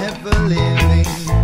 life of living.